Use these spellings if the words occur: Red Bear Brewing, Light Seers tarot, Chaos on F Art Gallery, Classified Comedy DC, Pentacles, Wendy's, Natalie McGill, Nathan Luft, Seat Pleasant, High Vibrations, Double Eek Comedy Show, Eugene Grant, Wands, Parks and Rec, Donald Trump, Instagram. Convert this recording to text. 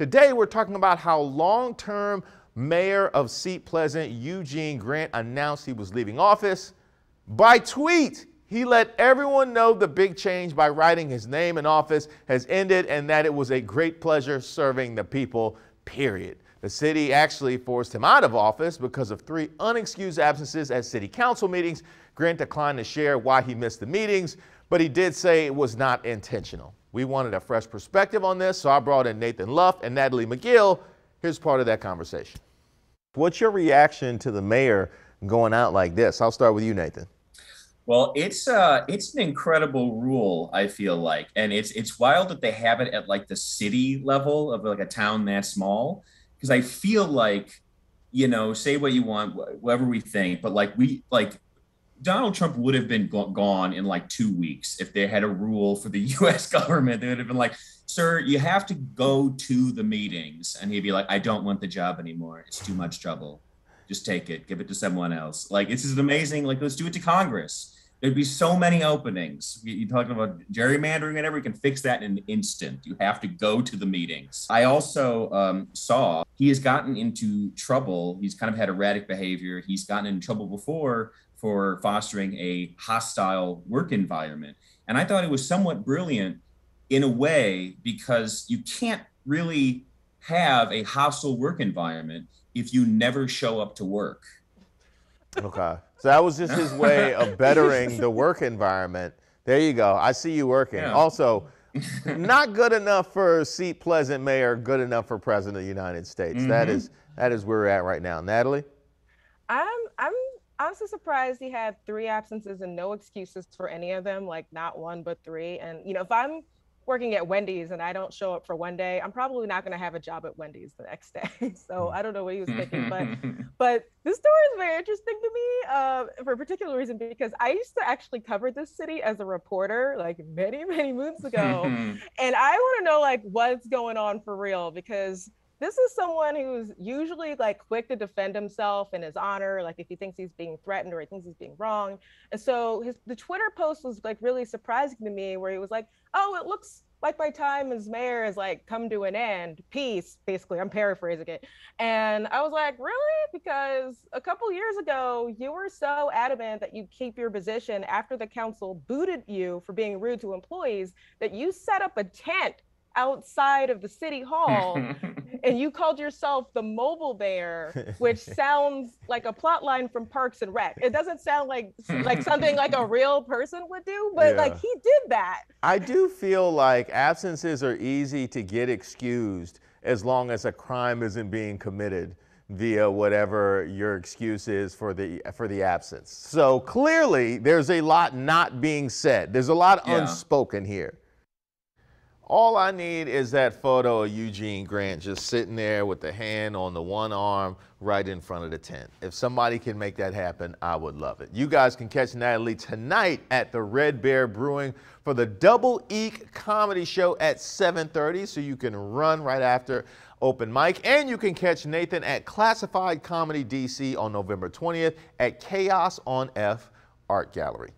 Today we're talking about how long-term mayor of Seat Pleasant, Eugene Grant, announced he was leaving office. By tweet, he let everyone know the big change by writing his name and office has ended and that it was a great pleasure serving the people, period. The city actually forced him out of office because of 3 unexcused absences at city council meetings. Grant declined to share why he missed the meetings, but he did say it was not intentional. We wanted a fresh perspective on this, so I brought in Nathan Luft and Natalie McGill. Here's part of that conversation. What's your reaction to the mayor going out like this? I'll start with you, Nathan. Well, it's an incredible rule, I feel like, and it's wild that they have it at like the city level of like a town that small, because I feel like, you know, say what you want, whatever we think, but like Donald Trump would have been gone in like 2 weeks if they had a rule for the U.S. government. They would have been like, sir, you have to go to the meetings, and he'd be like, I don't want the job anymore. It's too much trouble. Just take it, give it to someone else. Like, this is amazing. Like, let's do it to Congress. There'd be so many openings. You're talking about gerrymandering and everything. You can fix that in an instant. You have to go to the meetings. I also saw he has gotten into trouble. He's kind of had erratic behavior. He's gotten in trouble before for fostering a hostile work environment. And I thought it was somewhat brilliant in a way, because you can't really have a hostile work environment if you never show up to work. Okay. So that was just his way of bettering the work environment. There you go. I see you working. Yeah. Also, not good enough for Seat Pleasant mayor, good enough for president of the United States. Mm-hmm. That is where we're at right now. Natalie? I'm honestly surprised he had 3 absences and no excuses for any of them, like not 1, but 3. And, you know, if I'm working at Wendy's and I don't show up for 1 day, I'm probably not going to have a job at Wendy's the next day. So I don't know what he was thinking, but this story is very interesting to me for a particular reason, because I used to actually cover this city as a reporter like many moons ago. And I want to know like what's going on for real, because this is someone who's usually like quick to defend himself in his honor, like if he thinks he's being threatened or he thinks he's being wronged. And so the Twitter post was like really surprising to me, where he was like, oh, it looks like my time as mayor is like come to an end, peace, basically. I'm paraphrasing it. And I was like, really? Because a couple years ago, you were so adamant that you keep your position after the council booted you for being rude to employees that you set up a tent outside of the city hall and you called yourself the mobile mayor, which sounds like a plot line from Parks and Rec. It doesn't sound like something like a real person would do, but yeah, like he did that. I do feel like absences are easy to get excused as long as a crime isn't being committed via whatever your excuse is for the absence. So clearly there's a lot not being said. There's a lot unspoken here. All I need is that photo of Eugene Grant just sitting there with the hand on the one arm right in front of the tent. If somebody can make that happen, I would love it. You guys can catch Natalie tonight at the Red Bear Brewing for the Double Eek Comedy Show at 7:30, so you can run right after open mic. And you can catch Nathan at Classified Comedy DC on November 20th at Chaos on F Art Gallery.